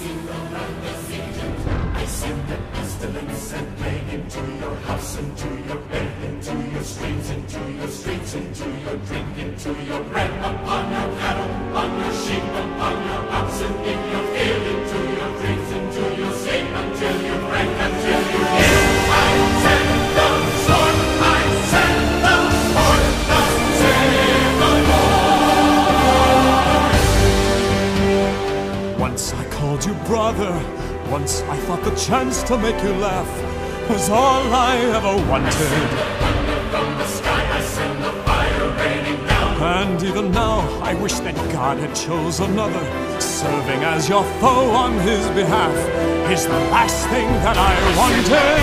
seen the land of Egypt. I sent the pestilence and plague into your house, into your bed, into your streets, into your streets, into your drink, into your bread, upon your cattle, on your sheep, upon your oxen, in your field, into your dreams, into your sleep, until you break, until you heal. I sent the sword, I sent the sword, the Savior. Once I called you brother, once I thought the chance to make you laugh was all I ever wanted. I send the thunder from the sky, I send the fire raining down. And even now, I wish that God had chose another, serving as your foe on his behalf is the last thing that I wanted.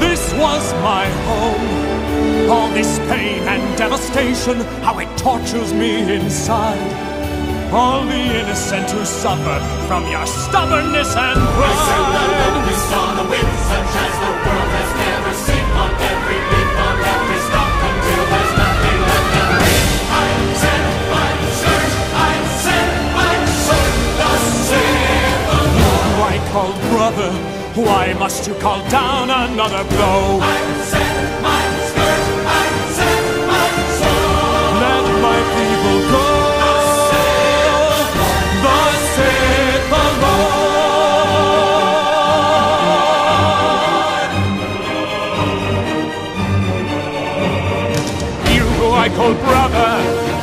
This was my home. All this pain and devastation, how it tortures me inside. All the innocent who suffer from your stubbornness and pride. I sent the locusts on the wind, such as the world has never seen, on every leaf, on every stalk, until there's nothing left to read. I sent my sword, I sent my sword, thus saith the Lord. Who I called brother, why must you call down another blow? I sent my sword, I sent my sword. Let my people go. Oh brother,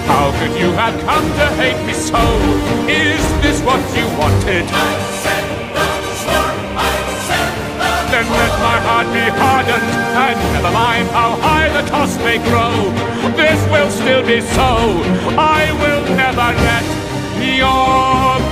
how could you have come to hate me so? Is this what you wanted? I sent the sword, I sent the sword. Then let my heart be hardened, and never mind how high the cost may grow. This will still be so. I will never let your